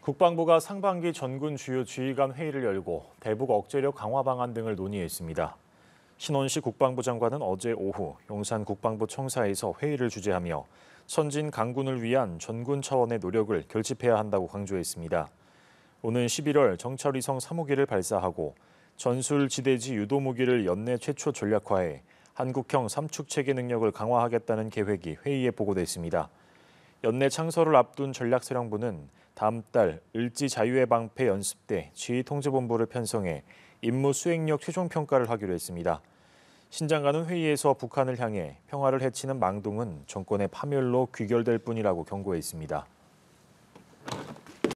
국방부가 상반기 전군 주요 지휘관 회의를 열고 대북 억제력 강화 방안 등을 논의했습니다. 신원식 국방부 장관은 어제 오후 용산 국방부 청사에서 회의를 주재하며 선진 강군을 위한 전군 차원의 노력을 결집해야 한다고 강조했습니다. 오는 11월 정찰위성 3호기를 발사하고 전술지대지 유도무기를 연내 최초 전략화해 한국형 3축 체계 능력을 강화하겠다는 계획이 회의에 보고됐습니다. 연내 창설을 앞둔 전략사령부는 다음 달 을지 자유의 방패 연습대 지휘통제본부를 편성해 임무 수행력 최종 평가를 하기로 했습니다. 신 장관은 회의에서 북한을 향해 평화를 해치는 망동은 정권의 파멸로 귀결될 뿐이라고 경고했습니다.